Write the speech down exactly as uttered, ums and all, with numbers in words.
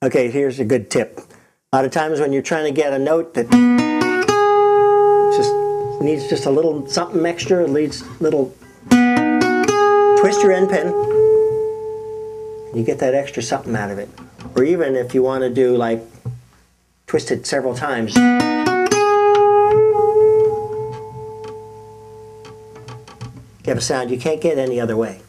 Okay, here's a good tip. A lot of times when you're trying to get a note that just needs just a little something extra, it leads little, twist your end pen, you get that extra something out of it. Or even if you want to do like, twist it several times. You have a sound you can't get any other way.